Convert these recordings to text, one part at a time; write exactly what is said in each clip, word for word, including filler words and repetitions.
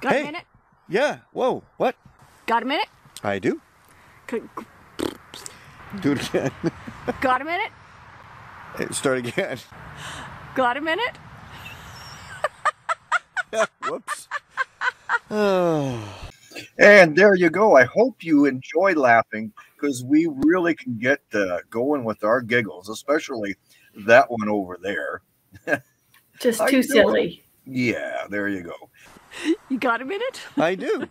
Got hey. a minute? Yeah. Whoa. What? Got a minute? I do. Could... Do it again. Got a minute? Start again. Got a minute? Whoops. Oh. And there you go. I hope you enjoy laughing, because we really can get uh, going with our giggles, especially that one over there. Just too silly. Yeah, there you go. You got a minute? I do.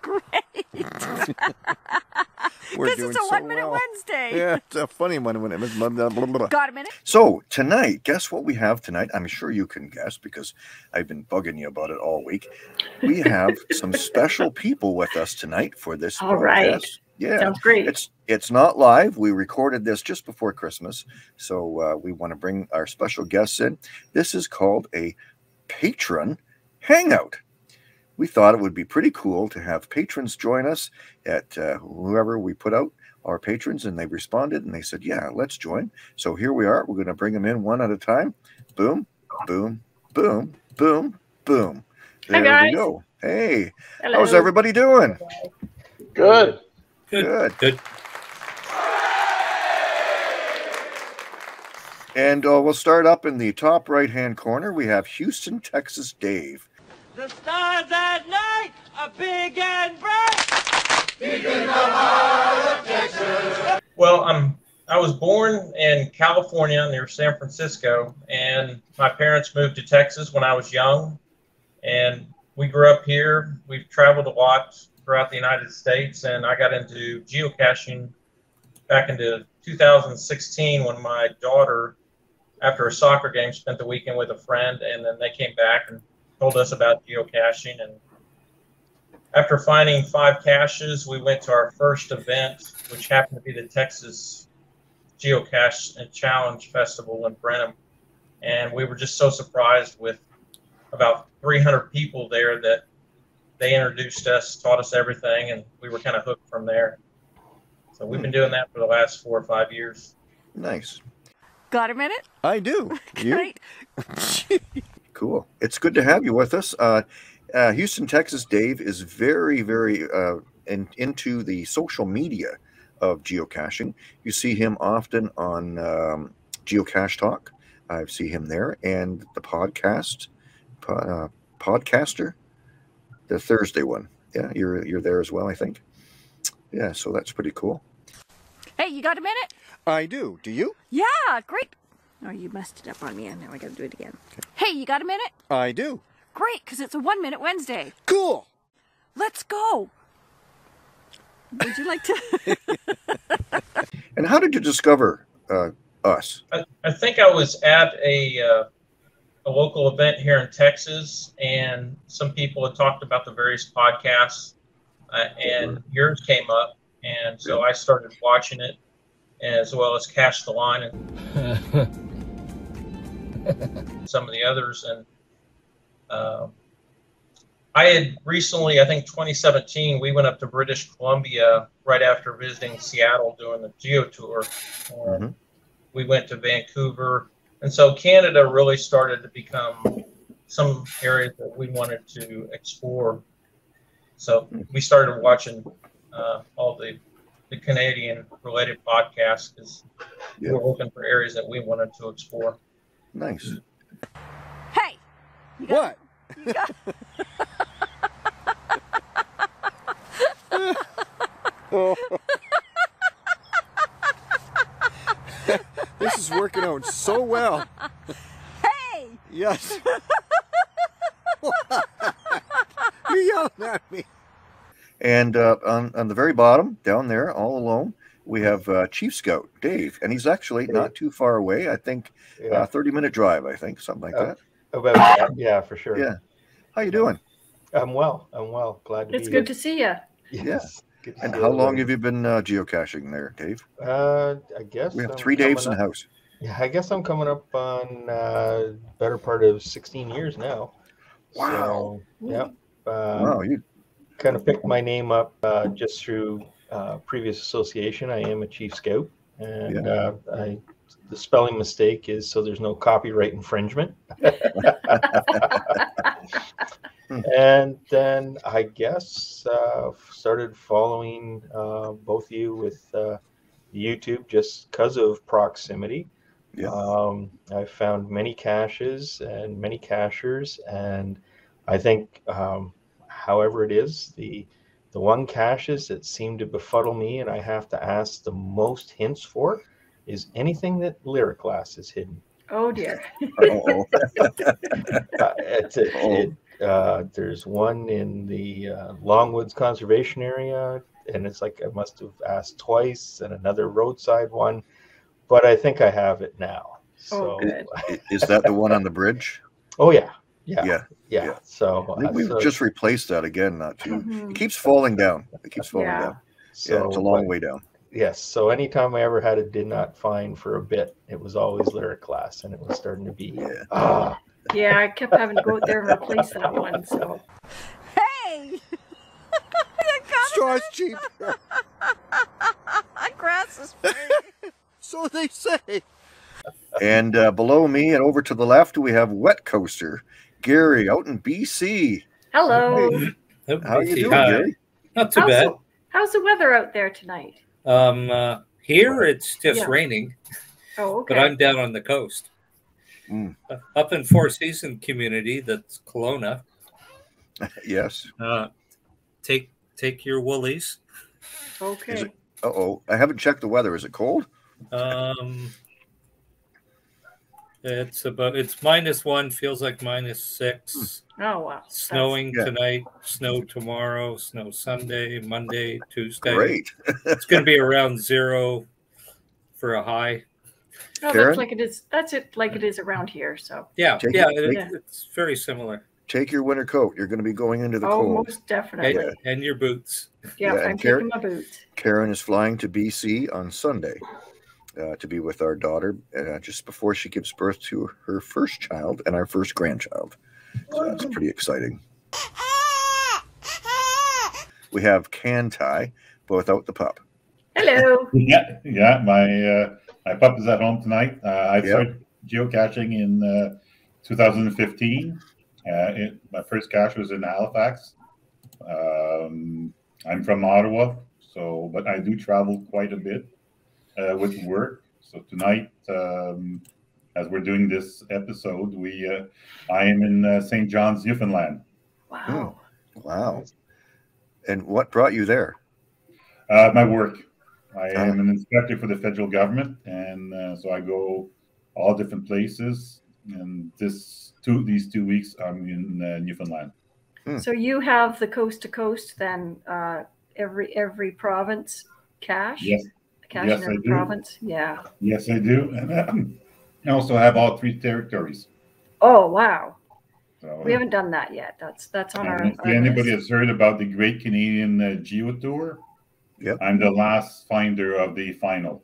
Great. This is a so one-minute well. Wednesday. Yeah, it's a funny one. Got a minute? So tonight, guess what we have tonight? I'm sure you can guess, because I've been bugging you about it all week. We have some special people with us tonight for this all broadcast. Right. Yeah, sounds great. It's it's not live. We recorded this just before Christmas, so uh, we want to bring our special guests in. This is called a patron hangout. We thought it would be pretty cool to have patrons join us at uh, whoever we put out, our patrons, and they responded and they said, yeah, let's join. So here we are. We're going to bring them in one at a time. Boom, boom, boom, boom, boom. There Hi, guys. we go. Hey, Hello. how's everybody doing? Good. Good. Good. Good. And uh, we'll start up in the top right-hand corner. We have Houston, Texas Dave. The stars at night are big and bright. Deep in the heart of Texas. Well, I'm, I was born in California near San Francisco, and my parents moved to Texas when I was young. And we grew up here. We've traveled a lot throughout the United States, and I got into geocaching back into two thousand sixteen when my daughter, after a soccer game, spent the weekend with a friend, and then they came back and told us about geocaching. And after finding five caches, we went to our first event, which happened to be the Texas Geocache Challenge Festival in Brenham. And we were just so surprised with about three hundred people there that they introduced us, taught us everything, and we were kind of hooked from there. So we've been doing that for the last four or five years. Nice. Got a minute? I do. Great. Cool. It's good to have you with us. Uh, uh, Houston, Texas Dave is very, very uh, in, into the social media of geocaching. You see him often on um, Geocache Talk. I see him there. And the podcast, po uh, podcaster, the Thursday one. Yeah, you're, you're there as well, I think. Yeah, so that's pretty cool. Hey, you got a minute? I do. Do you? Yeah, great. Oh, you messed it up on me, and now I gotta do it again. Okay. Hey, you got a minute? I do. Great, because it's a one-minute Wednesday. Cool. Let's go. Would you like to? And how did you discover uh, us? I, I think I was at a, uh, a local event here in Texas, and some people had talked about the various podcasts, uh, and yours came up, and so I started watching it, as well as Cash the Line and some of the others. And uh, I had recently, I think twenty seventeen, we went up to British Columbia right after visiting Seattle doing the geo tour. Mm-hmm. We went to Vancouver. And so Canada really started to become some areas that we wanted to explore. So we started watching uh, all the the Canadian related podcast, because yeah. we're looking for areas that we wanted to explore. Nice. Hey! You got, what? You got... Oh. This is working out so well. Hey! Yes. You're yelling at me. And uh, on, on the very bottom, down there, all alone, we have uh, Chief Scout, Dave. And he's actually not too far away, I think, yeah. uh, thirty-minute drive, I think, something like uh, that. About, yeah, for sure. Yeah. How you doing? I'm well. I'm well. Glad to it's be here. It's good to see you. Yes. Yeah. And how long have you been uh, geocaching there, Dave? Uh, I guess. We have I'm three Daves in the house. Yeah, I guess I'm coming up on uh, better part of sixteen years now. Wow. So, yep. Yeah, um, wow, you... kind of picked my name up uh, just through uh, previous association. I am a Chief Scout, and yeah. uh, I, the spelling mistake is so there's no copyright infringement. And then I guess uh, started following uh, both of you with uh, YouTube just because of proximity. Yeah. Um, I found many caches and many cachers, and I think um, however it is, the the one caches that seem to befuddle me and I have to ask the most hints for is anything that Lyriclass is hidden. Oh dear. Oh. uh, it's a, oh. it, uh, there's one in the uh, Longwoods Conservation Area, and it's like I must have asked twice, and another roadside one, but I think I have it now. So. Oh, good. Is that the one on the bridge? Oh yeah. Yeah, yeah, yeah. yeah. So uh, we've so, just replaced that again. Not too. Mm-hmm. It keeps falling down. It keeps falling yeah. down. So, yeah, it's a long but, way down. Yes. So anytime I ever had it, did not find for a bit, it was always Lyriclass, and it was starting to be. Yeah. Ah. Yeah, I kept having to go out there and replace that one. So. Hey. Straw's cheaper. Grass is free. So they say. And uh, below me and over to the left, we have Wet Coaster, Gary, out in B C. Hello. Hey. How are you doing, Hi. Gary? Not too how's bad. The, how's the weather out there tonight? Um, uh, here it's just yeah. raining. Oh, okay. But I'm down on the coast, mm. uh, up in Four Seasons community. That's Kelowna. Yes. Uh, take take your woolies. Okay. It, uh oh, I haven't checked the weather. Is it cold? Um. It's about it's minus one, feels like minus six. Oh wow. Snowing That's, tonight, yeah. snow tomorrow, snow Sunday, Monday, Tuesday. Great. It's gonna be around zero for a high. No, Karen? That's like it is that's it like it is around here. So yeah, take yeah, your, it, take, it's very similar. Take your winter coat. You're gonna be going into the oh, cold. Most definitely. And, yeah. and your boots. Yeah, yeah I'm Karen, taking my boots. Karen is flying to B C on Sunday. Uh, to be with our daughter uh, just before she gives birth to her first child and our first grandchild. So that's pretty exciting. We have Cantai, but without the pup. Hello. Yeah, yeah. My uh, my pup is at home tonight. Uh, I yep. started geocaching in uh, two thousand fifteen. Uh, it, my first cache was in Halifax. Um, I'm from Ottawa, so but I do travel quite a bit. Uh, with work. So tonight, um, as we're doing this episode, we uh, I am in uh, Saint John's, Newfoundland. Wow. Oh, wow. And what brought you there? Uh, my work. I ah. am an inspector for the federal government, and uh, so I go all different places. And this two these two weeks, I'm in uh, Newfoundland. Hmm. So you have the coast to coast, then uh, every every province cache. Yes. Cash yes, in every province. Yeah. Yes, I do. And um, I also have all three territories. Oh, wow. So, we haven't done that yet. That's that's on our, our Anybody list. Has heard about the Great Canadian uh, Geo Tour? Yep. I'm the last finder of the final.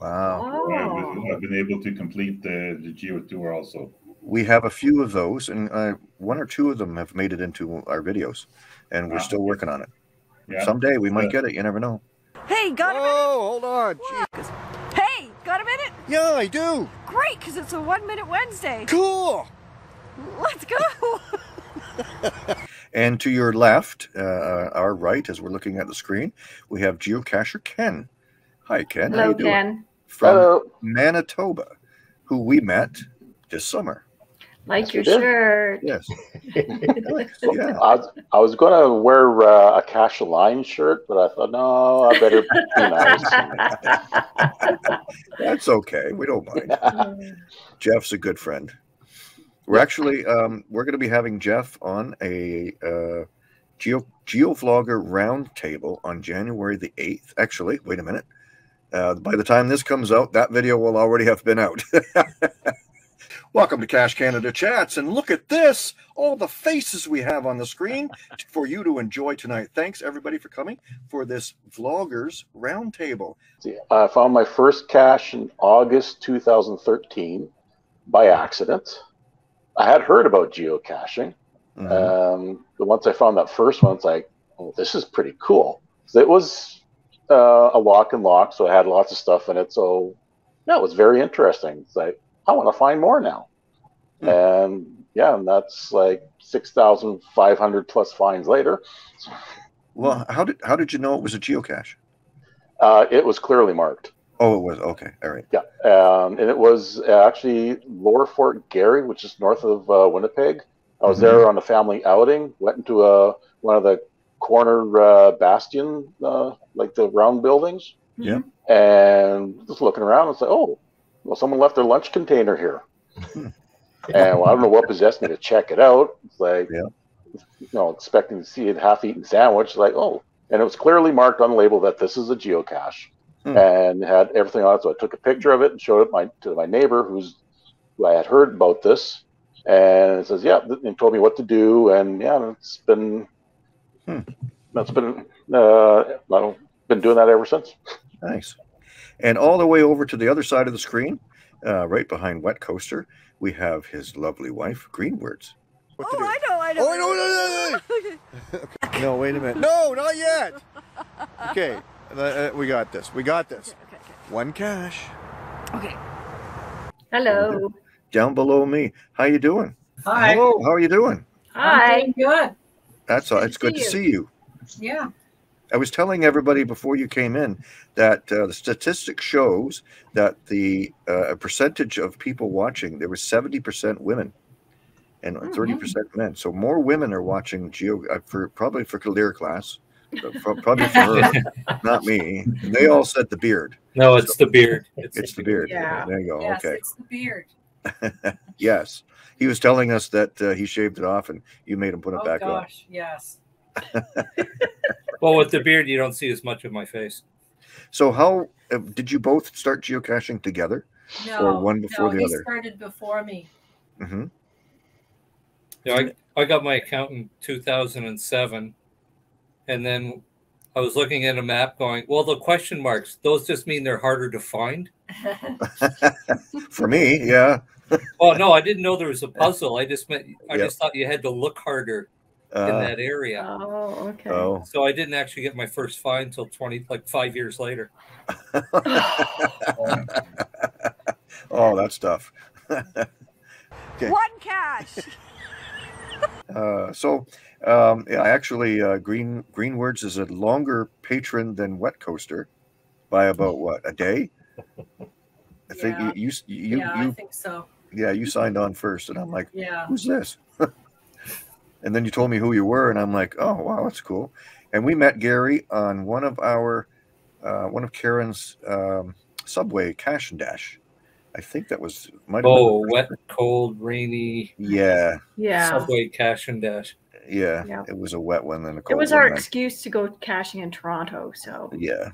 Wow. Oh. I've been able to complete the, the Geo Tour also. We have a few of those, and uh, one or two of them have made it into our videos, and we're wow. still working on it. Yeah. Someday we might yeah. get it. You never know. Hey, got a minute? Oh, hold on. Hey, got a minute? Yeah, I do. Great, because it's a one-minute Wednesday. Cool. Let's go. And to your left, uh, our right, as we're looking at the screen, we have geocacher Ken. Hi, Ken. Hello, How you doing? Ken. From Hello. Manitoba, who we met this summer. Like yes, your shirt. Yes. yeah. I was, I was going to wear uh, a Cash the Line shirt, but I thought, no, I better be nice. That's okay. We don't mind. Yeah. Jeff's a good friend. We're actually, um, we're going to be having Jeff on a uh, Geo Geovlogger roundtable on January the eighth. Actually, wait a minute. Uh, by the time this comes out, that video will already have been out. Welcome to Cache Canada Chats, and look at this, all the faces we have on the screen for you to enjoy tonight. Thanks, everybody, for coming for this Vloggers Roundtable. I found my first cache in August two thousand thirteen by accident. I had heard about geocaching, mm-hmm. um, but once I found that first one, it's like, oh, this is pretty cool. So it was uh, a lock and lock, so it had lots of stuff in it, so yeah, it was very interesting. It's like, I want to find more now. And yeah, and that's like six thousand five hundred plus fines later. Well, how did how did you know it was a geocache? Uh, it was clearly marked. Oh, it was. Okay. All right. Yeah. Um, and it was actually Lower Fort Garry, which is north of uh, Winnipeg. I was mm-hmm. there on a family outing, went into a, one of the corner uh, bastion, uh, like the round buildings. Yeah. And just looking around, it's like, oh, well, someone left their lunch container here. And well, I don't know what possessed me to check it out. It's like, yeah. you know, expecting to see a half-eaten sandwich. Like, oh, and it was clearly marked on the label that this is a geocache, hmm. and had everything on it. So I took a picture of it and showed it my to my neighbor, who's who I had heard about this, and it says, yeah, and told me what to do, and yeah, it's been hmm. that's been uh, I don't been doing that ever since. Nice. And all the way over to the other side of the screen, uh, right behind Wet Coaster, we have his lovely wife, Greenwords. What oh, I know, I know. Oh, no, no, no, no. Okay. No, wait a minute. No, not yet. Okay, uh, we got this. We got this. Okay, okay, okay. One cache. Okay. Hello. Down below me. How you doing? Hi. Hello. How are you doing? Hi. I'm doing good. That's all. It's good to see you. Yeah. I was telling everybody before you came in that uh, the statistic shows that the uh, percentage of people watching, there was seventy percent women and thirty percent mm-hmm. men. So more women are watching Geo, uh, for probably for Lyriclass, probably for her, not me. And they all said the beard. No, it's so, the beard. It's, it's the beard. Yeah. There you go. Yes, okay. It's the beard. Yes. He was telling us that uh, he shaved it off and you made him put it oh, back gosh, on. Oh, gosh, yes. Well, with the beard, you don't see as much of my face. So how uh, did you both start geocaching together? No, or one before no, the he other? Started before me. Mm-hmm. Yeah, I, I got my account in two thousand seven, and then I was looking at a map going, well, the question marks, those just mean they're harder to find? For me, yeah. Well, no, I didn't know there was a puzzle. I just meant, I yep. just thought you had to look harder uh, in that area. Oh, okay. Oh. So I didn't actually get my first find until twenty, like five years later. Oh. Oh, that's tough. Okay. One cash. Uh, so, um, yeah, actually, uh, Green Greenwords is a longer patron than Wet Coaster by about what, a day? I yeah. think you, you, you, yeah, you, I think so. Yeah, you signed on first, and I'm like, yeah. who's this? And then you told me who you were, and I'm like, oh wow, that's cool. And we met Gary on one of our, uh, one of Karen's um, Subway Cash and Dash. I think that was might oh wet, cold, rainy. Yeah, yeah. Subway Cache and Dash. Yeah, yeah, it was a wet one and a cold. It was our one excuse night. to go caching in Toronto. So yeah,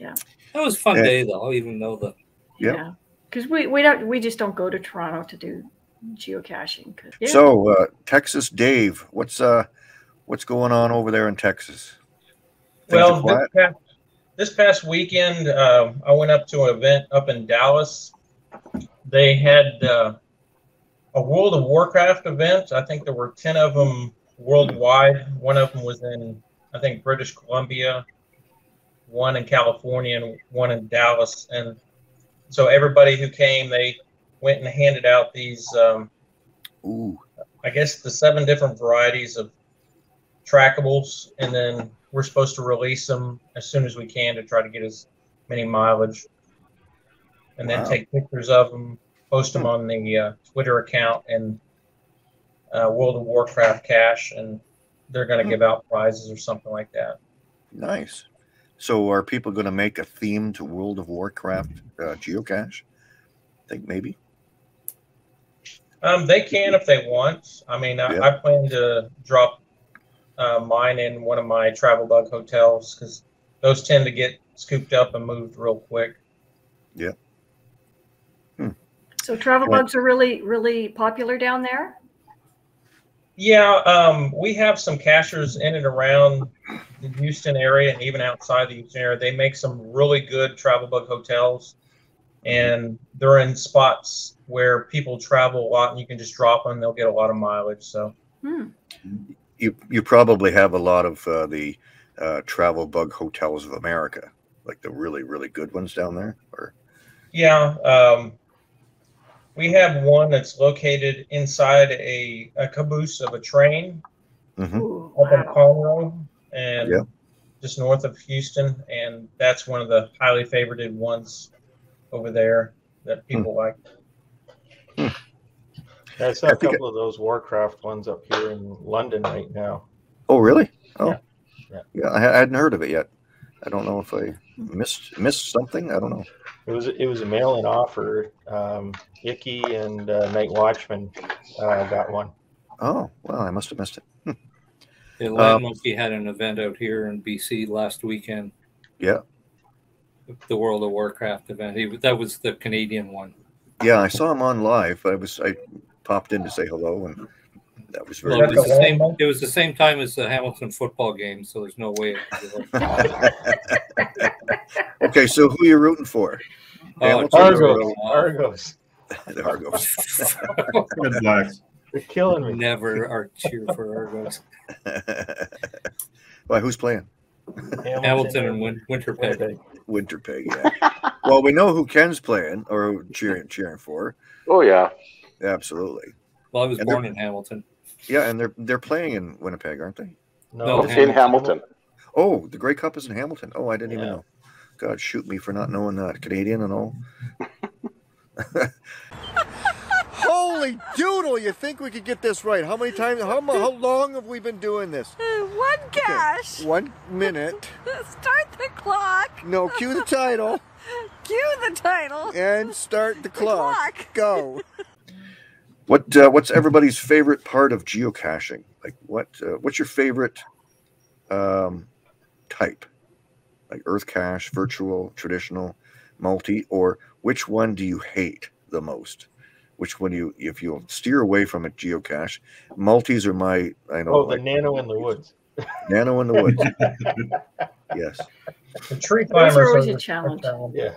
yeah, that was a fun and, day though. Even though the yeah, because yeah. we we don't we just don't go to Toronto to do geocaching. Yeah. So uh, Texas, Dave, what's uh what's going on over there in Texas? Things well, this past, this past weekend uh, I went up to an event up in Dallas. They had uh, a World of Warcraft event. I think there were ten of them worldwide. One of them was in, I think, British Columbia, one in California, and one in Dallas. And so everybody who came, they went and handed out these, um, Ooh. I guess, the seven different varieties of trackables. And then we're supposed to release them as soon as we can to try to get as many mileage. And then wow. take pictures of them, post them on the uh, Twitter account and uh, World of Warcraft cache, and they're going to mm. give out prizes or something like that. Nice. So are people going to make a themed World of Warcraft uh, geocache? I think maybe. Um, they can if they want. I mean, I, yeah. I plan to drop uh, mine in one of my travel bug hotels because those tend to get scooped up and moved real quick. Yeah. So travel bugs are really, really popular down there? Yeah, um, we have some cachers in and around the Houston area and even outside the Houston area. They make some really good travel bug hotels, and they're in spots where people travel a lot, and you can just drop them. They'll get a lot of mileage. So hmm. you you probably have a lot of uh, the uh, travel bug hotels of America, like the really, really good ones down there? Or Yeah, um, We have one that's located inside a, a caboose of a train mm-hmm. up in Colorado and yep. just north of Houston. And that's one of the highly favorited ones over there that people mm. like. Mm. I saw a I couple I... of those Warcraft ones up here in London right now. Oh, really? Oh, yeah. Yeah, yeah I hadn't heard of it yet. I don't know if I missed missed something. I don't know. It was it was a mail-in offer. Um, Icky and uh, Night Watchman uh, got one. Oh well, I must have missed it. The Land Monkey had an event out here in B C last weekend. Yeah, the World of Warcraft event. He, that was the Canadian one. Yeah, I saw him on live. I was I popped in to say hello, and that was very. Well, it, was the same, it was the same time as the Hamilton football game, so there's no way. Okay, so who are you rooting for? Oh, Argos. Argos. The Argos. Good blacks. You're killing me. Never are cheer for Argos. Why? Who's playing? Hamilton, Hamilton and Win Winnipeg. Winnipeg. Yeah. Well, we know who Ken's playing or cheering cheering for. Oh yeah. Absolutely. Well, I was and born in Hamilton. Yeah, and they're they're playing in Winnipeg, aren't they? No, it's Hamilton. in Hamilton. Oh, the Grey Cup is in Hamilton. Oh, I didn't yeah. even know. God, shoot me for not knowing that. Canadian and all. Holy doodle! You think we could get this right? How many times? How, how long have we been doing this? Uh, one cache. Okay. One minute. Start the clock. No, cue the title. Cue the title. And start the clock. The clock. Go. What uh, what's everybody's favorite part of geocaching? Like what uh, what's your favorite um, type? Like earth cache, virtual, traditional, multi, or which one do you hate the most? Which one do you, if you'll steer away from a geocache, multis are my, I know. Oh, the like, nano in the woods. Nano in the woods. Yes. The tree climbers are always a challenge. Yeah.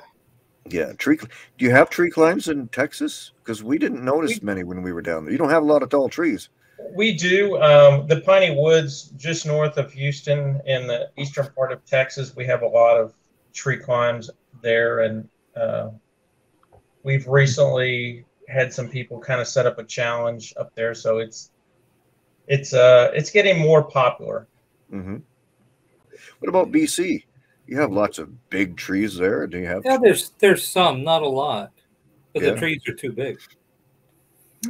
Yeah, tree. Do you have tree climbs in Texas? Because we didn't notice we, many when we were down there. You don't have a lot of tall trees. We do. Um, the piney woods just north of Houston in the eastern part of Texas, we have a lot of tree climbs there. And uh, we've recently had some people kind of set up a challenge up there. So it's it's uh, it's getting more popular. Mm-hmm. What about B C? You have lots of big trees there. Do you have? Yeah, there's there's some, not a lot, but yeah. the trees are too big.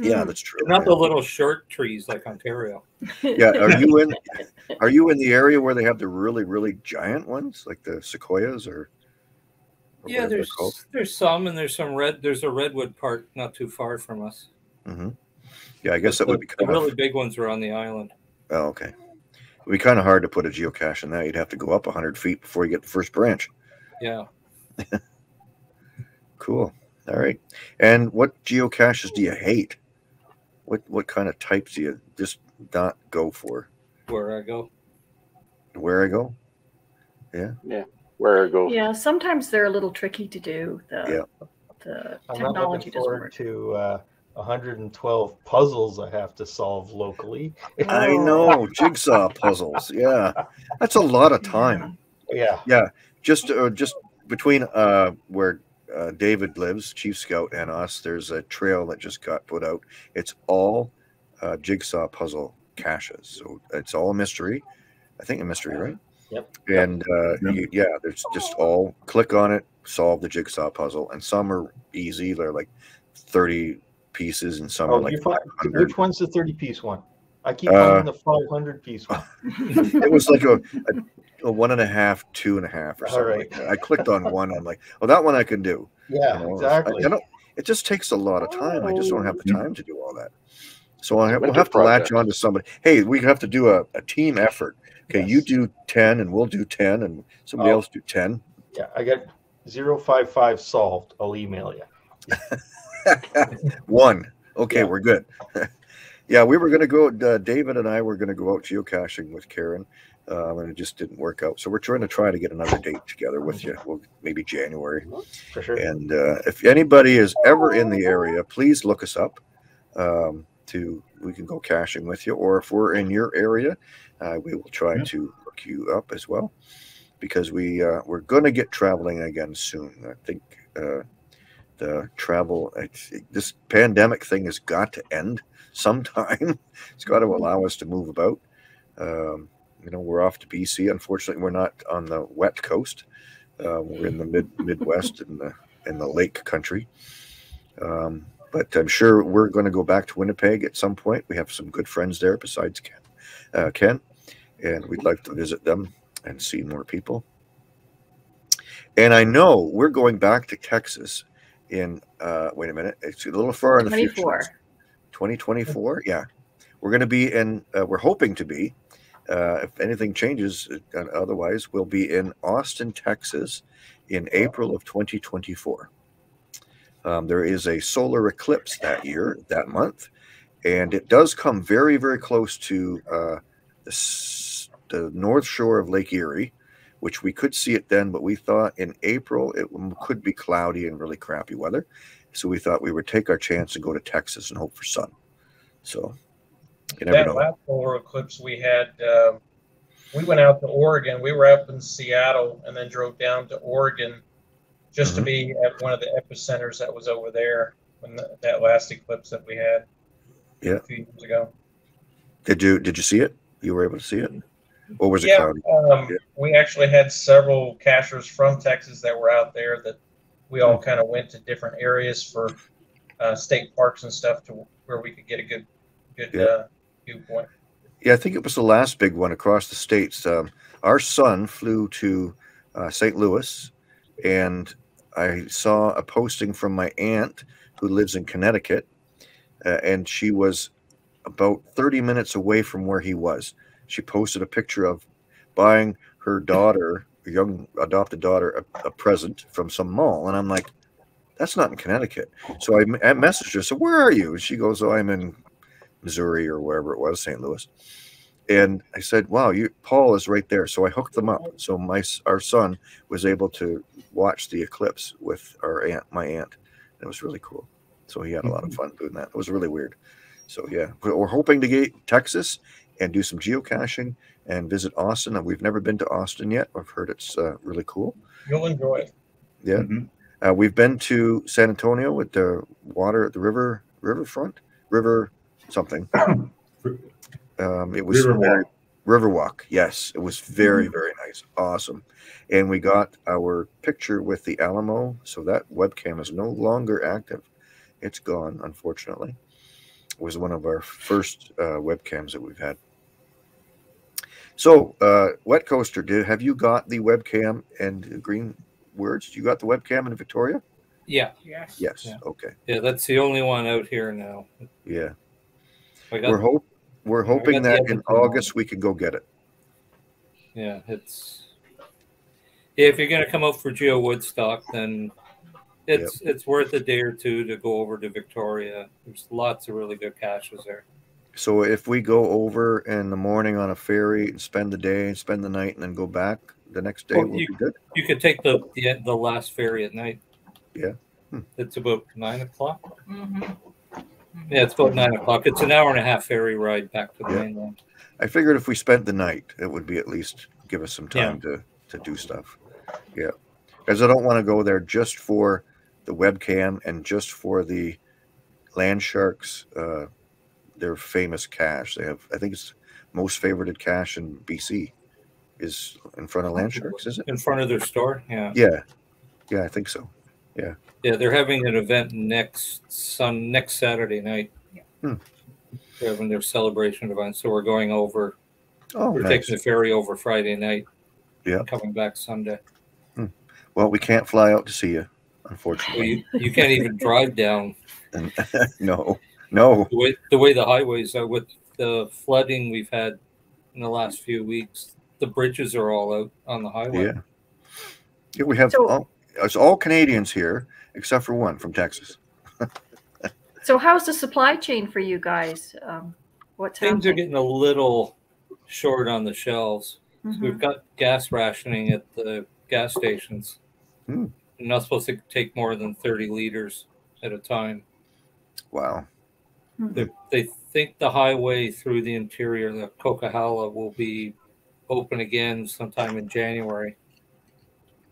Yeah, that's true. Not yeah. the little short trees like Ontario. Yeah, are you in? Are you in the area where they have the really really giant ones, like the sequoias, or? or yeah, there's there's some, and there's some red. There's a redwood park not too far from us. Mm-hmm. Yeah, I guess but that the, would be kind the of... really big ones are on the island. Oh, okay. It would be kind of hard to put a geocache in that. You'd have to go up a hundred feet before you get the first branch. Yeah. Cool. All right. And what geocaches do you hate? What what kind of types do you just not go for? Where I go. Where I go? Yeah. Yeah. Where I go. Yeah. Sometimes they're a little tricky to do. The, yeah. The technology doesn't work. To, uh, one hundred twelve puzzles I have to solve locally. I know, jigsaw puzzles. Yeah, that's a lot of time. Yeah, yeah. Just uh, just between uh, where uh, David lives, Chief Scout, and us, there's a trail that just got put out. It's all uh, jigsaw puzzle caches, so it's all a mystery. I think a mystery, right? Yep. And uh, yep. You, yeah, there's just all click on it, solve the jigsaw puzzle, and some are easy. They're like thirty. Pieces and some oh, are like five hundred. Which one's the thirty piece one? I keep calling uh, the five hundred piece one. It was like a, a, a one and a half, two and a half, or something. All right. Like I clicked on one. I'm like, oh, that one I can do. Yeah, you know, exactly. I, I don't, it just takes a lot of time. I just don't have the time to do all that. So I, we'll have to project. Latch on to somebody. Hey, we have to do a, a team effort. Okay, yes. You do ten, and we'll do ten, and somebody oh. else do ten. Yeah, I got zero five five solved. I'll email you. One. Okay, yeah. We're good. Yeah, we were going to go, uh, David and I were going to go out geocaching with Karen, um, and it just didn't work out. So we're trying to try to get another date together with you. Well, maybe January. For sure. And uh, if anybody is ever in the area, please look us up. Um, to we can go caching with you, or if we're in your area, uh, we will try yeah. to look you up as well, because we uh, we're going to get traveling again soon. I think. Uh, uh, travel. It's, this pandemic thing has got to end sometime. It's got to allow us to move about. Um, you know, we're off to B C. Unfortunately, we're not on the wet coast. Uh, we're in the mid Midwest in the in the lake country. Um, but I'm sure we're going to go back to Winnipeg at some point. We have some good friends there besides Ken, uh, Ken, and we'd like to visit them and see more people. And I know we're going back to Texas in, uh, wait a minute, it's a little far in the future. twenty twenty-four, yeah. We're going to be in, uh, we're hoping to be, uh, if anything changes, uh, otherwise, we'll be in Austin, Texas in April of twenty twenty-four. Um, there is a solar eclipse that year, that month, and it does come very, very close to uh, the, the north shore of Lake Erie, which we could see it then, but we thought in April it could be cloudy and really crappy weather. So we thought we would take our chance and go to Texas and hope for sun. So you never know. That last solar eclipse we had, um, we went out to Oregon. We were up in Seattle and then drove down to Oregon just mm-hmm. to be at one of the epicenters that was over there when the, that last eclipse that we had yeah. a few years ago. Did you, did you see it? You were able to see it? Or was it yeah, cloudy? Um, yeah. We actually had several cachers from Texas that were out there that we all kind of went to different areas for uh, state parks and stuff to where we could get a good good yeah. uh, viewpoint. Yeah, I think it was the last big one across the states. Um, our son flew to uh, Saint Louis, and I saw a posting from my aunt who lives in Connecticut, uh, and she was about thirty minutes away from where he was. She posted a picture of buying her daughter, a young adopted daughter, a, a present from some mall. And I'm like, that's not in Connecticut. So I, I messaged her, so where are you? And she goes, oh, I'm in Missouri or wherever it was, Saint Louis. And I said, wow, you, Paul is right there. So I hooked them up. So my our son was able to watch the eclipse with our aunt, my aunt. And it was really cool. So he had a lot of fun doing that. It was really weird. So yeah, we're hoping to get Texas and do some geocaching and visit Austin. And we've never been to Austin yet. I've heard it's uh, really cool. You'll enjoy it. Yeah. Mm-hmm. uh, we've been to San Antonio with the water at the river, riverfront, river something. um, it was Riverwalk. Riverwalk. Yes. It was very, mm-hmm. very nice. Awesome. And we got our picture with the Alamo. So that webcam is no longer active. It's gone, unfortunately. Was one of our first uh, webcams that we've had. So, uh, Wet Coaster, did, have you got the webcam and Green Words? You got the webcam in Victoria? Yeah. Yes. Yes. Yeah. Okay. Yeah, that's the only one out here now. Yeah. Got, we're hope we're hoping that in August we can go get it. Yeah, it's. Yeah, if you're going to come out for Geo Woodstock, then. It's yep. it's worth a day or two to go over to Victoria. There's lots of really good caches there. So if we go over in the morning on a ferry and spend the day and spend the night and then go back the next day, oh, will you, be good. You could take the, the the last ferry at night. Yeah, hmm. It's about nine o'clock. Mm-hmm. Yeah, it's about nine o'clock. It's an hour and a half ferry ride back to the yeah. mainland. I figured if we spent the night, it would be at least give us some time yeah. to to do stuff. Yeah, because I don't want to go there just for the webcam and just for the Landsharks, uh, their famous cache. They have, I think it's most favorited cache in B C is in front of Landsharks, is it? In front of their store, yeah. Yeah, yeah, I think so, yeah. Yeah, they're having an event next sun, next Saturday night. Yeah. Hmm. They're having their celebration event, so we're going over. Oh, We're nice. taking the ferry over Friday night. Yeah. Coming back Sunday. Hmm. Well, we can't fly out to see you. Unfortunately, well, you, you can't even drive down. no, no. The way, the way the highways are with the flooding we've had in the last few weeks, the bridges are all out on the highway. Yeah, yeah we have so, all, it's all Canadians here except for one from Texas. So, how's the supply chain for you guys? Um, what things happening? Are getting a little short on the shelves? Mm-hmm. We've got gas rationing at the gas stations. Mm. You're not supposed to take more than thirty liters at a time. Wow. They, they think the highway through the interior, the Coquihalla, will be open again sometime in January.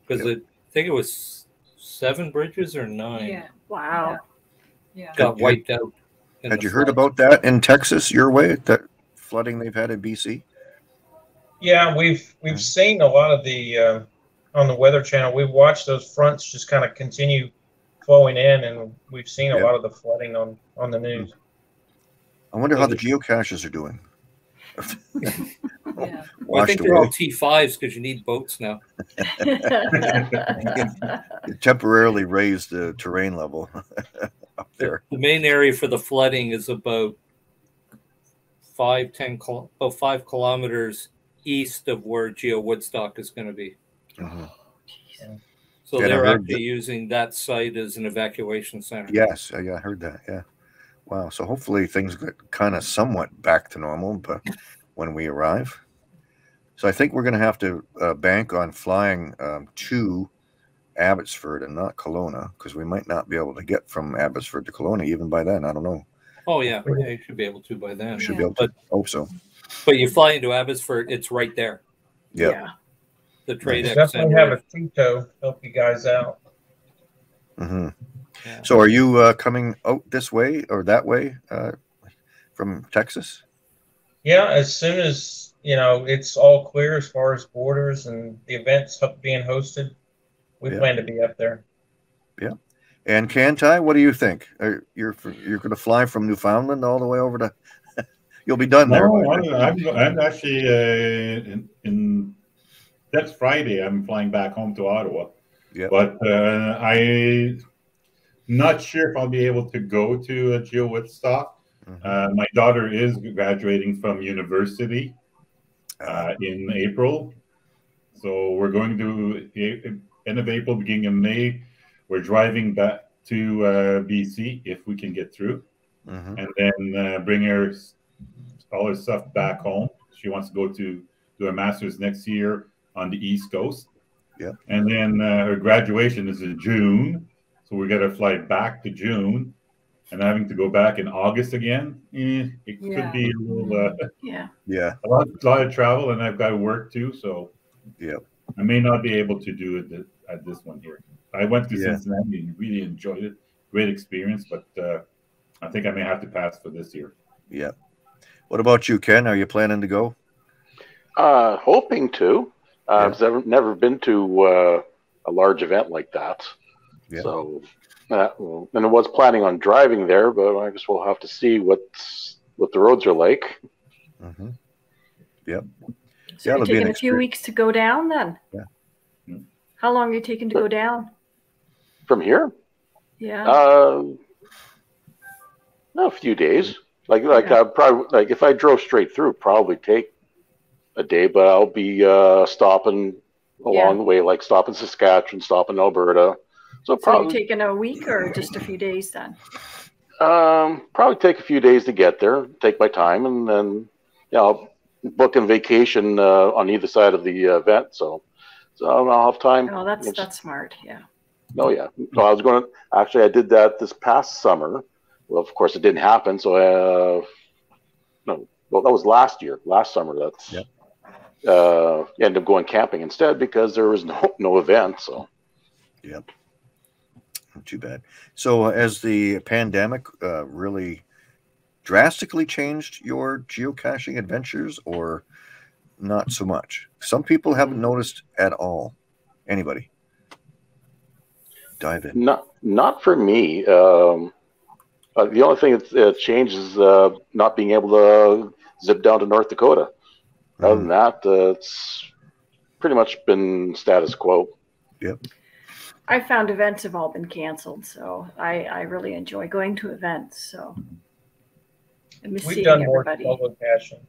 Because yep. I think it was seven bridges or nine. Yeah. Wow. Yeah. yeah. Got wiped out. Had you heard about that in Texas, your way, that flooding they've had in B C? Yeah, we've we've seen a lot of the uh, on the Weather Channel. We've watched those fronts just kind of continue flowing in, and we've seen a yeah. lot of the flooding on on the news. I wonder how the geocaches are doing. yeah. well, I think they're away. all T fives because you need boats now. You temporarily raise the terrain level up there. The main area for the flooding is about five ten about five kilometers east of where Geo Woodstock is going to be. Uh-huh. yeah. So yeah, they're actually that. using that site as an evacuation center. Yes, I heard that. Yeah. Wow. So hopefully things get kind of somewhat back to normal, but when we arrive. So I think we're going to have to uh, bank on flying um, to Abbotsford and not Kelowna, because we might not be able to get from Abbotsford to Kelowna even by then. I don't know. Oh yeah, yeah you should be able to by then. Should yeah. be able to. But, hope so. But you fly into Abbotsford, it's right there. Yeah. yeah. The trade. We'll definitely have a Tito help you guys out. Mm-hmm. Yeah. So are you uh, coming out this way or that way uh, from Texas? Yeah, as soon as, you know, it's all clear as far as borders and the events being hosted, we yeah. plan to be up there. Yeah. And Cantai, what do you think? Are, you're you're going to fly from Newfoundland all the way over to – you'll be done no, there. No, I'm, I'm actually uh, in, in – that's Friday. I'm flying back home to Ottawa. Yeah. But uh, I – not sure if I'll be able to go to uh, Geo Woodstock. Mm-hmm. uh, my daughter is graduating from university uh, in April. So we're going to end of April, beginning of May. We're driving back to uh, B C if we can get through. Mm-hmm. And then uh, bring her all her stuff back home. She wants to go to do a master's next year on the East Coast. Yeah. And then uh, her graduation is in June. So we got to fly back to June, and having to go back in August again, eh, it yeah. could be a little, uh, yeah, yeah, a lot, a lot of travel, and I've got to work too, so yeah, I may not be able to do it at this one here. I went to yeah. Cincinnati and really enjoyed it, great experience, but uh, I think I may have to pass for this year. Yeah. What about you, Ken? Are you planning to go? Uh, hoping to. Uh, yeah. I've never, never been to uh, a large event like that. Yeah. So, uh, and I was planning on driving there, but I guess we'll have to see what's, what the roads are like. Mm-hmm. Yep. So yeah, you're taking a few weeks to go down then? Yeah. yeah. How long are you taking to go down? From here? Yeah. Uh, no, a few days. Like, like yeah. I probably, like if I drove straight through, probably take a day, but I'll be uh, stopping along yeah. the way, like stopping Saskatchewan, stopping Alberta. So, probably, so you're taking a week or just a few days then? Um, probably take a few days to get there, take my time, and then yeah, I'll book a vacation uh, on either side of the event. So, so I'll have time. Oh, that's it's, that's smart. Yeah. No, yeah. So I was going to actually I did that this past summer. Well, of course it didn't happen. So uh, no, well that was last year, last summer. That's yeah. uh, ended up going camping instead because there was no no event. So. Yep. Yeah. Too bad. So uh, has the pandemic uh, really drastically changed your geocaching adventures or not so much? Some people haven't noticed at all. Anybody? Dive in. Not, not for me. Um, uh, the only thing that uh, changed is uh, not being able to zip down to North Dakota. Other mm. than that, uh, it's pretty much been status quo. Yep. I found events have all been canceled, so I, I really enjoy going to events. So I miss We've seeing done everybody. More solo caching.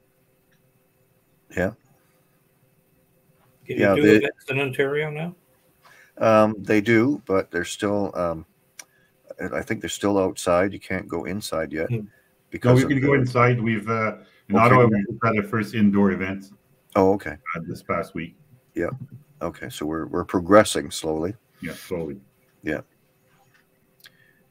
Yeah. Can yeah, you do they, events in Ontario now? Um, they do, but they're still. Um, I think they're still outside. You can't go inside yet. Hmm. Because no, we can the, go inside. We've uh, in okay. Ottawa we had our first indoor event. Oh, okay. Uh, this past week. Yeah. Okay, so we're we're progressing slowly. Yeah, slowly. Yeah,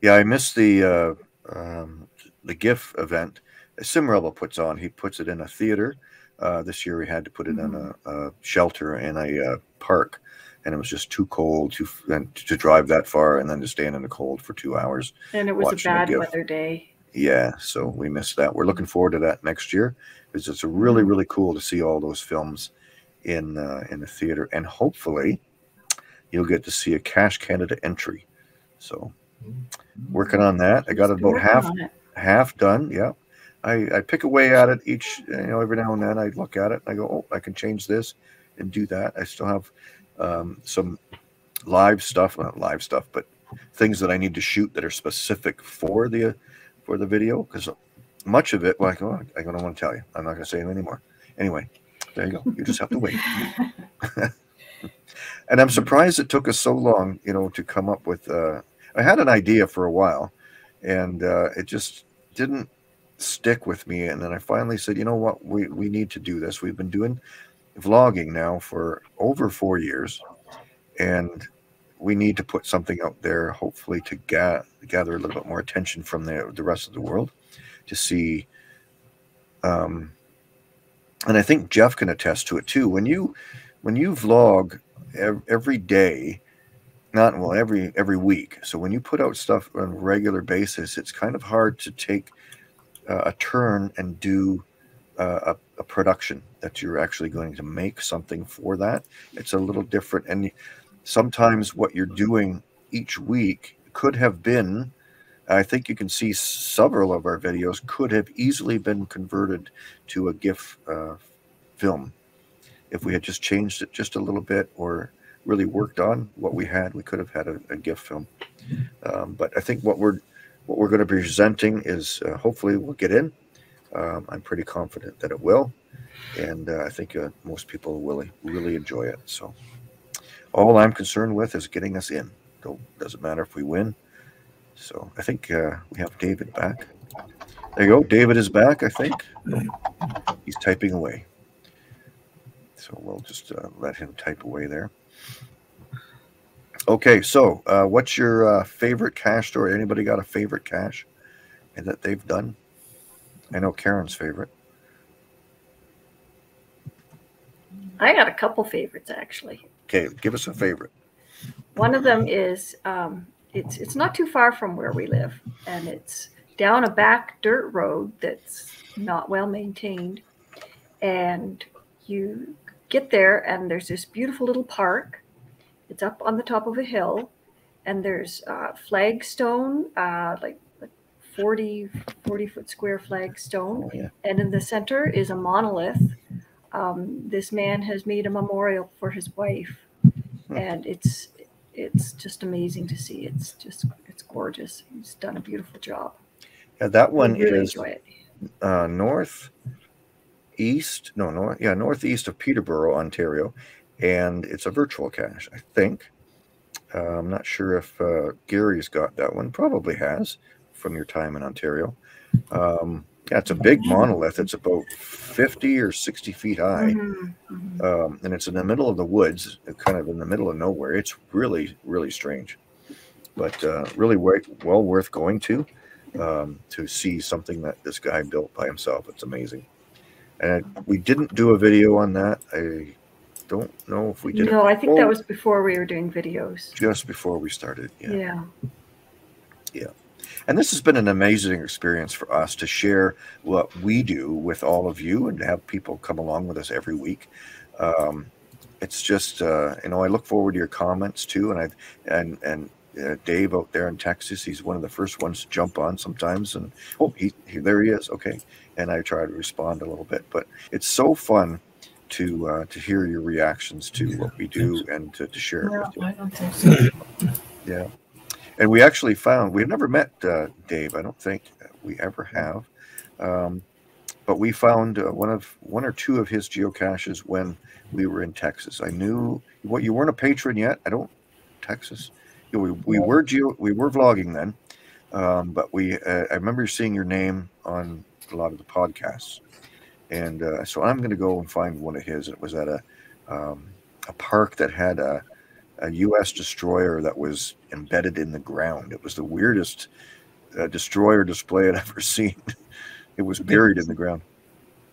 yeah. I missed the uh, um, the GIF event. Simrebel puts on. He puts it in a theater. Uh, this year we had to put it mm-hmm. in a, a shelter in a uh, park, and it was just too cold to and to drive that far and then to stand in the cold for two hours. And it was a bad weather day. Yeah, so we missed that. We're looking forward to that next year, because it's really, really cool to see all those films in uh, in the theater, and hopefully you'll get to see a Cache Canada entry. So working on that. I got about half half done. Yeah, I, I pick away at it each, you know, every now and then I look at it and I go, oh, I can change this and do that. I still have um, some live stuff, not live stuff, but things that I need to shoot that are specific for the for the video, because much of it, like, oh, I don't want to tell you. I'm not going to say it anymore. Anyway, there you go. You just have to wait. And I'm surprised it took us so long, you know, to come up with, uh, I had an idea for a while, and uh, it just didn't stick with me. And then I finally said, you know what, we, we need to do this. We've been doing vlogging now for over four years, and we need to put something out there, hopefully to ga gather a little bit more attention from the, the rest of the world to see. Um, and I think Jeff can attest to it too. When you, when you vlog every day, not well, every, every week. So when you put out stuff on a regular basis, it's kind of hard to take uh, a turn and do uh, a, a production that you're actually going to make something for that. It's a little different. And sometimes what you're doing each week could have been, I think you can see several of our videos could have easily been converted to a GIF uh, film. If we had just changed it just a little bit or really worked on what we had, we could have had a, a GIF film. Um, but I think what we're what we're going to be presenting is uh, hopefully we'll get in. Um, I'm pretty confident that it will. And uh, I think uh, most people will really enjoy it. So all I'm concerned with is getting us in. Don't, doesn't matter if we win. So I think uh, we have David back. There you go. David is back, I think. He's typing away. So we'll just uh, let him type away there. Okay, so uh, what's your uh, favorite cache story? Anybody got a favorite cache that they've done? I know Karen's favorite. I got a couple favorites, actually. Okay, give us a favorite. One of them is, um, it's, it's not too far from where we live, and it's down a back dirt road that's not well maintained. And you get there, and there's this beautiful little park. It's up on the top of a hill, and there's uh, flagstone, uh, like, like forty, forty foot square flagstone. Oh, yeah. And in the center is a monolith. Um, this man has made a memorial for his wife, and it's it's just amazing to see. It's just it's gorgeous. He's done a beautiful job. Yeah, that one really is uh, north. East, no, no, yeah, northeast of Peterborough, Ontario, and it's a virtual cache, I think. Uh, I'm not sure if uh, Gary's got that one. Probably has, from your time in Ontario. Um, yeah, it's a big monolith. It's about fifty or sixty feet high, mm-hmm. um, and it's in the middle of the woods, kind of in the middle of nowhere. It's really, really strange, but uh, really well worth going to um, to see something that this guy built by himself. It's amazing. And we didn't do a video on that. I don't know if we did. No, I think that was before we were doing videos. Just before we started. Yeah. Yeah. Yeah. And this has been an amazing experience for us to share what we do with all of you and to have people come along with us every week. Um, it's just, uh, you know, I look forward to your comments too. And I've, and, and, Uh, Dave out there in Texas, he's one of the first ones to jump on sometimes, and oh, he, he there he is. Okay, and I try to respond a little bit, but it's so fun to uh, to hear your reactions to what we do and to, to share no, it with you. I don't think so. Yeah, and we actually found we've never met uh, Dave. I don't think we ever have, um, but we found uh, one of one or two of his geocaches when we were in Texas. I knew what well, you weren't a patron yet. I don't Texas. We, we were geo, we were vlogging then, um, but we uh, I remember seeing your name on a lot of the podcasts, and uh, so I'm going to go and find one of his. It was at a um, a park that had a, a U S destroyer that was embedded in the ground. It was the weirdest uh, destroyer display I'd ever seen. It was buried in the ground.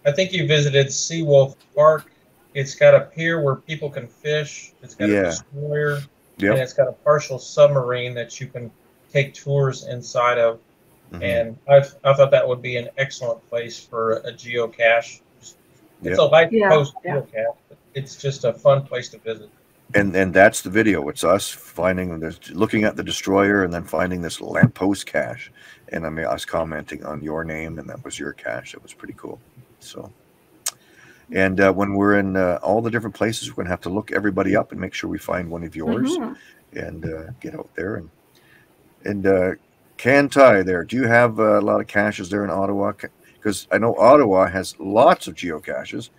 I think you visited Seawolf Park. It's got a pier where people can fish. It's got yeah. a destroyer. Yep. And it's got a partial submarine that you can take tours inside of. Mm-hmm. And I, I thought that would be an excellent place for a geocache. It's yep. a light yeah, post yeah. geocache. But it's just a fun place to visit. And and that's the video. It's us finding, there's looking at the destroyer and then finding this lamppost cache. And I mean, I was commenting on your name, and that was your cache. It was pretty cool. So, and uh, when we're in uh, all the different places, we're gonna have to look everybody up and make sure we find one of yours, mm-hmm. and uh, get out there and and uh, Cantai there. Do you have a lot of caches there in Ottawa? Because I know Ottawa has lots of geocaches.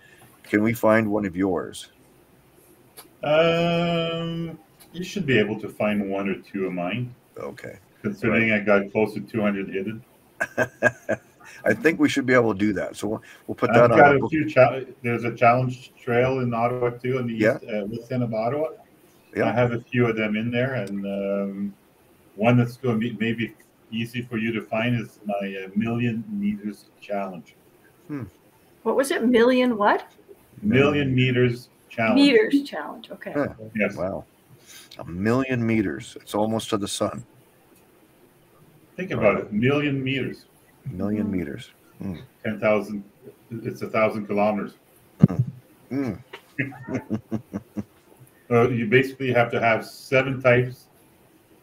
Can we find one of yours? Um, you should be able to find one or two of mine. Okay. Considering right. I got close to two hundred hidden. I think we should be able to do that. So we'll, we'll put that I've on. Got a few cha there's a challenge trail in Ottawa too, in the yeah. east, uh, west end of Ottawa. Yeah. I have a few of them in there, and um, one that's going to be maybe easy for you to find is my uh, Million Meters Challenge. Hmm. What was it? Million what? Million Meters Challenge. Meters challenge. Okay. Huh. Yes. Wow. A million meters. It's almost to the sun. Think about right. it. Million meters. Million mm. meters. Mm. Ten thousand. It's a thousand kilometers. Mm. Mm. So you basically have to have seven types,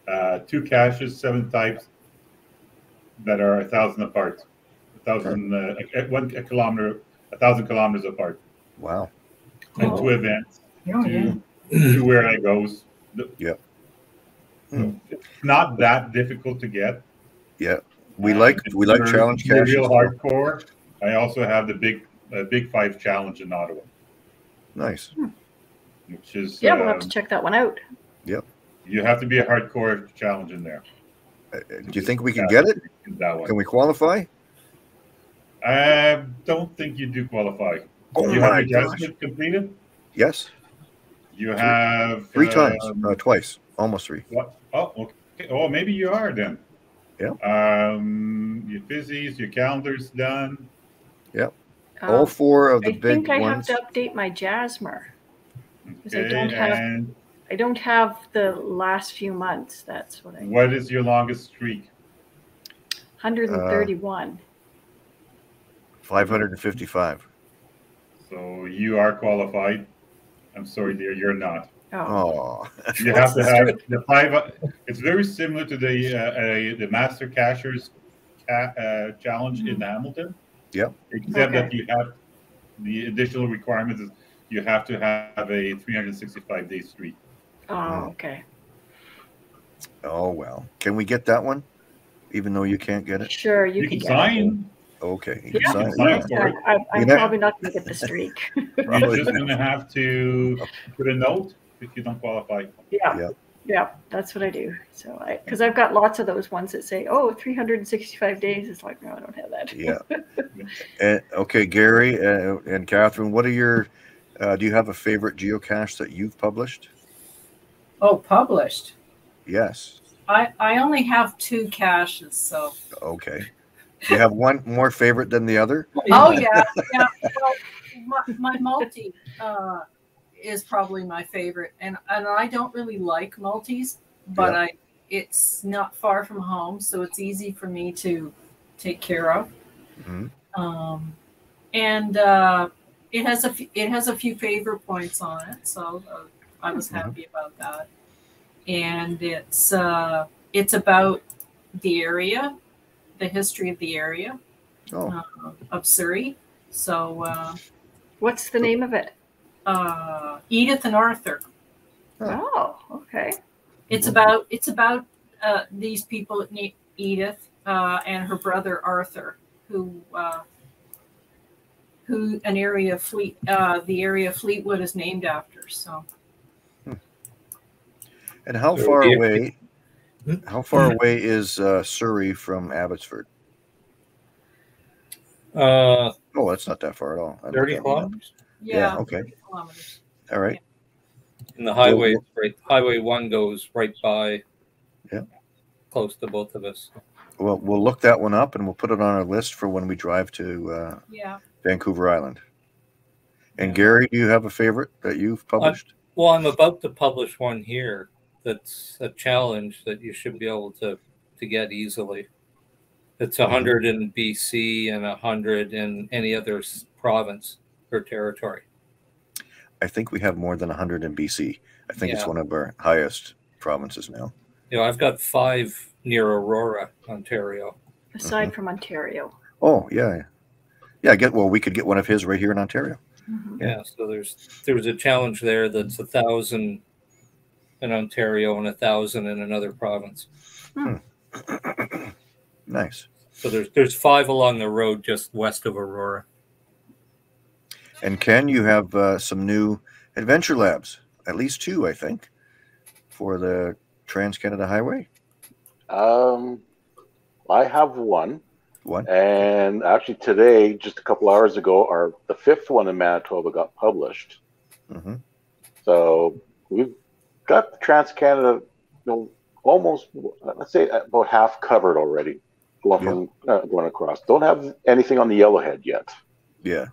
uh, two caches, seven types that are a thousand apart, a thousand, okay. uh, a, one a kilometer, a thousand kilometers apart. Wow. Cool. And two events, oh, to, yeah. to where I goes. Yeah. Mm. It's not that difficult to get. Yeah, we um, like we like challenge caches. Real hardcore. I also have the big uh, big five challenge in Ottawa. Nice. Hmm. Which is yeah, um, we'll have to check that one out. Yep. You have to be a hardcore challenge in there. Uh, do you think we can get it? That one. Can we qualify? I don't think you do qualify. Oh you my have your gosh. Completed? Yes. You have three uh, times, uh, twice, almost three. What? Oh, okay. Oh, maybe you are then. Yeah. Um, your physies, your calendar's done. Yep. Um, all four of the I big ones. I think I ones. have to update my Jasmer because okay, I don't have. I don't have the last few months. That's what I. What is your longest streak? one hundred thirty-one. Uh, five hundred fifty-five. So you are qualified. I'm sorry, dear, you're not. Oh, you have to have the five. It's very similar to the uh, uh, the Master Cashier's ca uh, challenge mm-hmm. in Hamilton. Yep. Except okay. that you have the additional requirements is you have to have a three hundred sixty-five day streak. Oh, mm. okay. Oh well, can we get that one? Even though you can't get it. Sure, you, you can, can sign. It. Okay. Yeah, sign, sign yeah. for it. I, I, I'm yeah. probably not going to get the streak. You're just going to have to put a note if you don't qualify. Yeah. Yeah. yeah that's what I do. So I, because I've got lots of those ones that say, oh, three hundred sixty-five days. It's like, no, I don't have that. Yeah. And, okay, Gary uh, and Catherine, what are your, uh, do you have a favorite geocache that you've published? Oh, published? Yes. I, I only have two caches, so. Okay. You have one more favorite than the other? Oh, yeah. yeah. Well, my, my multi uh, is probably my favorite. And, and I don't really like multis, but yeah. I it's not far from home, so it's easy for me to take care of. Mm-hmm. um, and uh, it, has a f it has a few favorite points on it, so uh, I was mm-hmm. happy about that. And it's, uh, it's about the area. The history of the area oh. uh, of Surrey. So, uh, what's the name of it? Uh, Edith and Arthur. Oh, okay. It's about it's about uh, these people, Edith uh, and her brother Arthur, who uh, who an area of Fleet uh, the area of Fleetwood is named after. So, hmm. and how far away? How far away is uh, Surrey from Abbotsford? Uh, oh, that's not that far at all. thirty kilometers? Yeah, yeah, okay. thirty kilometers. All right. Yeah. And the highway, well, right, highway one goes right by, yeah, close to both of us. Well, we'll look that one up and we'll put it on our list for when we drive to uh, yeah. Vancouver Island. And yeah. Gary, do you have a favorite that you've published? I'm, well, I'm about to publish one here that's a challenge that you should be able to, to get easily. It's one hundred mm-hmm. in B C and one hundred in any other province or territory. I think we have more than one hundred in B C. I think yeah. it's one of our highest provinces now. You know, I've got five near Aurora, Ontario. Aside mm-hmm. from Ontario. Oh, yeah. Yeah, I get, well, we could get one of his right here in Ontario. Mm-hmm. Yeah, so there's there's a challenge there that's a thousand in Ontario and a thousand in another province. Hmm. Nice. So there's there's five along the road just west of Aurora. And Ken, you have uh, some new adventure labs, at least two, I think, for the Trans-Canada Highway. Um, I have one. One. And actually today, just a couple hours ago, our the fifth one in Manitoba got published. Mm-hmm. So we've got Trans-Canada, you know, almost, let's say, about half covered already, going, yeah. from, uh, going across. Don't have anything on the Yellowhead yet. Yeah.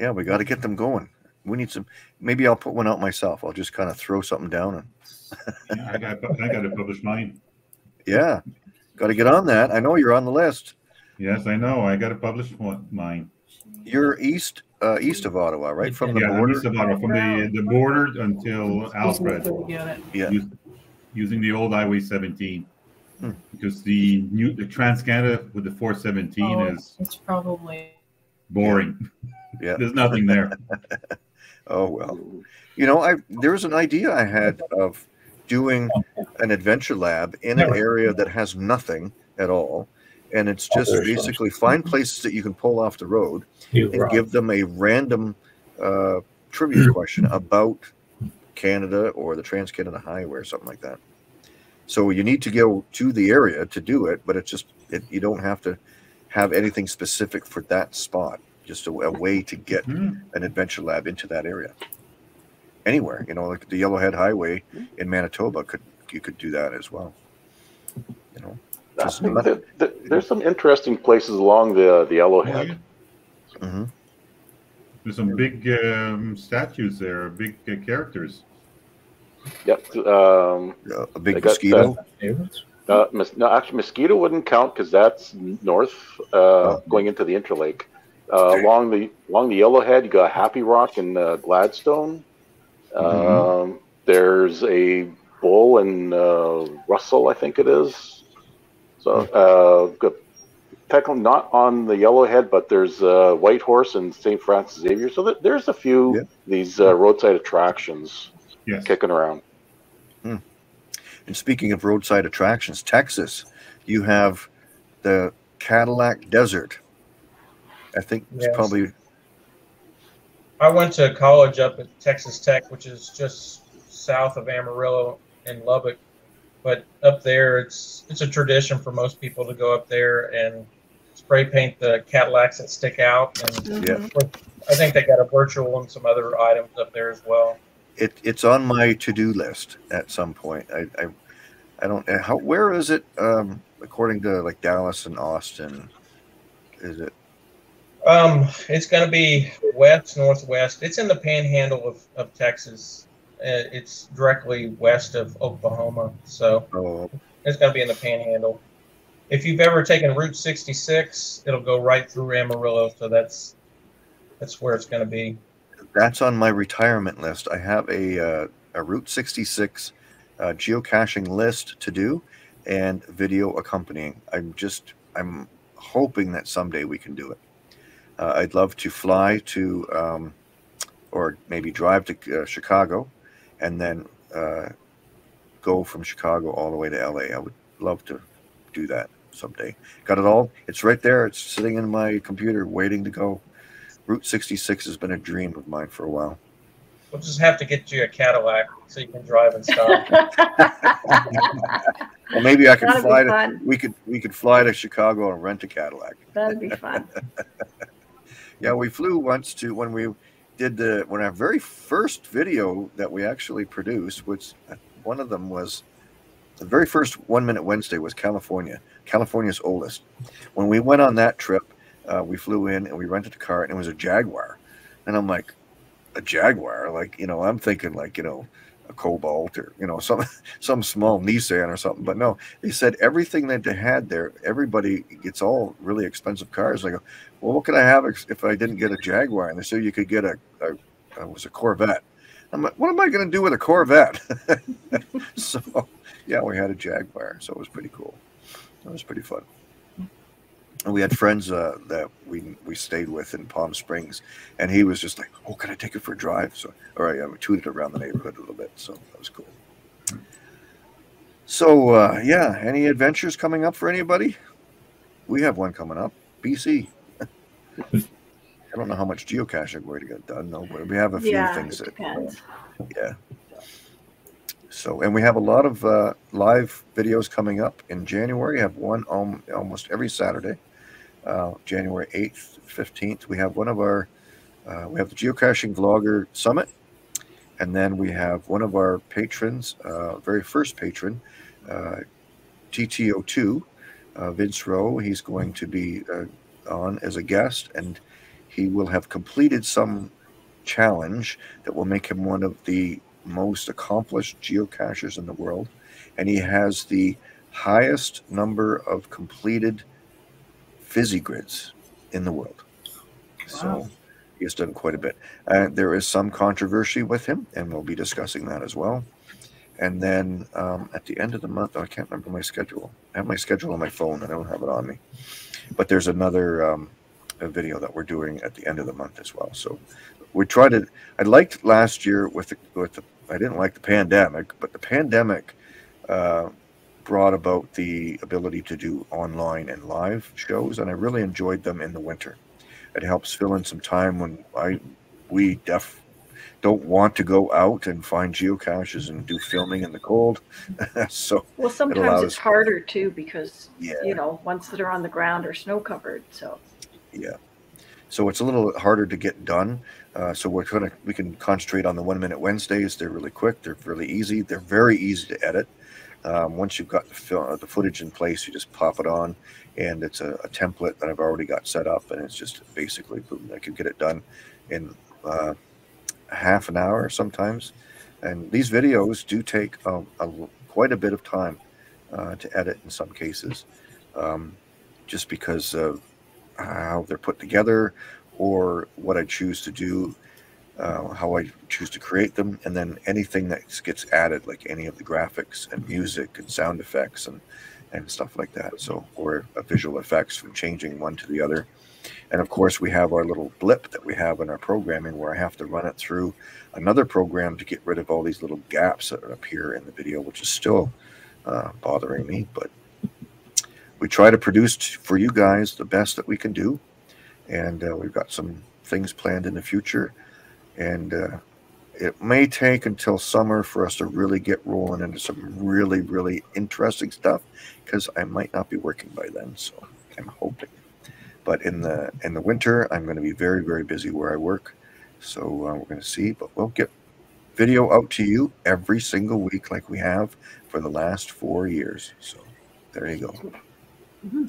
Yeah, we got to get them going. We need some. Maybe I'll put one out myself. I'll just kind of throw something down. And yeah, I got I got to publish mine. Yeah, got to get on that. I know you're on the list. Yes, I know. I got to publish one, mine. You're east uh, east of Ottawa, right? From the yeah, border. East of Ottawa, from the the border until Alfred. Yeah. Use, using the old Highway seventeen, hmm. because the new the Trans Canada with the four seventeen oh, is it's probably boring. Yeah, there's nothing there. Oh, well, you know, I there was an idea I had of doing an adventure lab in an area that has nothing at all. And it's just oh, basically some. find places that you can pull off the road you and rock. give them a random uh, trivia question about Canada or the Trans-Canada Highway or something like that. So you need to go to the area to do it, but it's just it, you don't have to have anything specific for that spot. Just a, a way to get mm. an adventure lab into that area. Anywhere, you know, like the Yellowhead Highway in Manitoba, could you could do that as well. You know, just not, the, the, there's some interesting places along the the Yellowhead. Mm-hmm. There's some big um, statues there, big uh, characters. Yep, um, uh, a big mosquito. Uh, uh, mis no, actually, mosquito wouldn't count because that's north, uh, oh. going into the Interlake. Uh, along the along the Yellowhead, you got Happy Rock and uh, Gladstone. Um, mm-hmm. There's a bull in uh, Russell, I think it is. So uh, technically not on the Yellowhead, but there's uh, White Horse and Saint Francis Xavier. So th there's a few yeah. these uh, roadside attractions yes. kicking around. Hmm. And speaking of roadside attractions, Texas, you have the Cadillac Desert. I think it's yes. probably. I went to college up at Texas Tech, which is just south of Amarillo and Lubbock, but up there, it's it's a tradition for most people to go up there and spray paint the Cadillacs that stick out. And yeah. I think they got a virtual and some other items up there as well. It it's on my to-do list at some point. I I, I don't how where is it? Um, according to like Dallas and Austin, is it? Um, it's going to be west, northwest. It's in the panhandle of, of Texas. It's directly west of Oklahoma, so oh. it's going to be in the panhandle. If you've ever taken Route sixty-six, it'll go right through Amarillo, so that's that's where it's going to be. That's on my retirement list. I have a, uh, a Route sixty-six uh, geocaching list to do and video accompanying. I'm just I'm hoping that someday we can do it. Uh, I'd love to fly to, um, or maybe drive to uh, Chicago, and then uh, go from Chicago all the way to L A. I would love to do that someday. Got it all. It's right there. It's sitting in my computer waiting to go. Route sixty-six has been a dream of mine for a while. We'll just have to get you a Cadillac so you can drive and stop. Well, maybe I could That'd fly. To, we could we could fly to Chicago and rent a Cadillac. That'd be fun. Yeah, we flew once to when we did the when our very first video that we actually produced, which one of them was The very first One Minute Wednesday was California, California's oldest. When we went on that trip, uh, we flew in and we rented a car, and it was a Jaguar. And I'm like, a Jaguar? Like, you know, I'm thinking like, you know, a Cobalt or, you know, some some small Nissan or something. But no, they said everything that they had there, everybody gets all really expensive cars. And I go, well, what could I have if I didn't get a Jaguar? And they said you could get a, a, a it was a Corvette. I'm like, what am I going to do with a Corvette? So, yeah, we had a Jaguar, so it was pretty cool. It was pretty fun. And we had friends uh, that we we stayed with in Palm Springs, and he was just like, "Oh, can I take it for a drive?" So, all right, yeah, we tooted around the neighborhood a little bit, so that was cool. So, uh, yeah, any adventures coming up for anybody? We have one coming up, B C. I don't know how much geocaching we're going to get done, though, but we have a few yeah, things. It that, depends. Yeah. So, and we have a lot of uh, live videos coming up in January. We have one um, almost every Saturday, uh, January eighth, fifteenth. We have one of our, uh, we have the Geocaching Vlogger Summit. And then we have one of our patrons, uh, very first patron, uh, T T O two, uh, Vince Rowe. He's going to be uh, on as a guest, and he will have completed some challenge that will make him one of the most accomplished geocachers in the world, and he has the highest number of completed PhysiGrids in the world. Wow. So he has done quite a bit. Uh, there is some controversy with him, and we'll be discussing that as well. And then um, at the end of the month, oh, I can't remember my schedule. I have my schedule on my phone. I don't have it on me. But there's another um, a video that we're doing at the end of the month as well. So we tried to, I liked last year with the, with the, I didn't like the pandemic, but the pandemic uh, brought about the ability to do online and live shows, and I really enjoyed them in the winter. It helps fill in some time when I, we def, don't want to go out and find geocaches and do filming in the cold. So well, sometimes it it's harder too, because, yeah. you know, ones that are on the ground are snow covered, so. Yeah. So it's a little harder to get done. Uh, so we're going to, we can concentrate on the One Minute Wednesdays. They're really quick. They're really easy. They're very easy to edit. Um, once you've got the, film, the footage in place, you just pop it on, and it's a, a template that I've already got set up, and it's just basically, boom, I can get it done in uh, half an hour sometimes. And these videos do take um, a, quite a bit of time uh, to edit in some cases, um, just because of how they're put together, or what I choose to do, uh, how I choose to create them, and then anything that gets added, like any of the graphics and music and sound effects and and stuff like that. So, or visual effects from changing one to the other. And of course, we have our little blip that we have in our programming, where I have to run it through another program to get rid of all these little gaps that appear in the video, which is still uh, bothering me, but we try to produce for you guys the best that we can do, and uh, we've got some things planned in the future, and uh, it may take until summer for us to really get rolling into some really, really interesting stuff, because I might not be working by then, so I'm hoping. But in the in the winter, I'm going to be very, very busy where I work, so uh, we're going to see, but we'll get video out to you every single week like we have for the last four years, so there you go. Mm-hmm.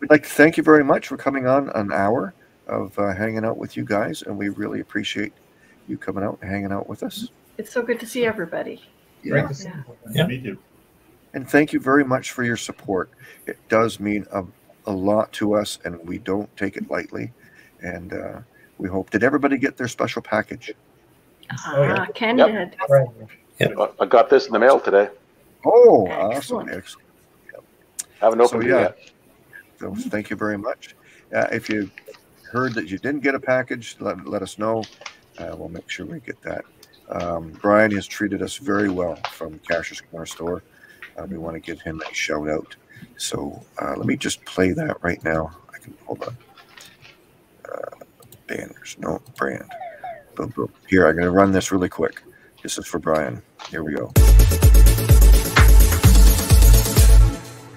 We'd like to thank you very much for coming on an hour of uh, hanging out with you guys, and we really appreciate you coming out and hanging out with us. It's so good to see everybody. Yeah. Great to see yeah. Me too. And thank you very much for your support. It does mean a, a lot to us, and we don't take it lightly. And uh, we hope, did everybody get their special package? Uh, uh, Ken yep. did. Right. Yep. I got this in the mail today. Oh, excellent. Awesome. Excellent. Haven't opened so, yeah. yet. So thank you very much. Uh, if you heard that you didn't get a package, let, let us know. Uh, we'll make sure we get that. Um, Brian has treated us very well from Cashier's Corner Store. Uh, we want to give him a shout out. So uh, let me just play that right now. I can hold on. Uh, banners, no brand. Boom, boom. Here, I'm going to run this really quick. This is for Brian. Here we go.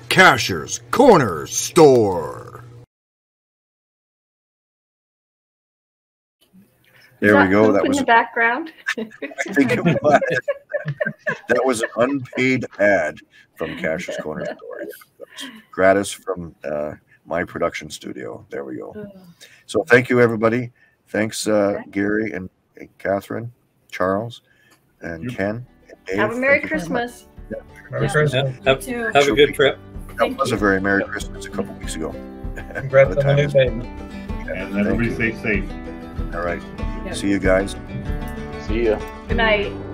Cashier's Corner Store. There we go. That was in the background. I think it was. That was an unpaid ad from Cashier's Corner Store. Gratis from uh, my production studio. There we go. So thank you, everybody. Thanks, uh, Gary and, and Catherine, Charles, and Ken. And Dave. Have a Merry Christmas. Yeah. Merry Christmas. Have, have, have a good trip. That was a very Merry yep. Christmas a couple weeks ago. Congrats the on the new baby. And everybody stay safe. All right. Yep. See you guys. See ya. Good night.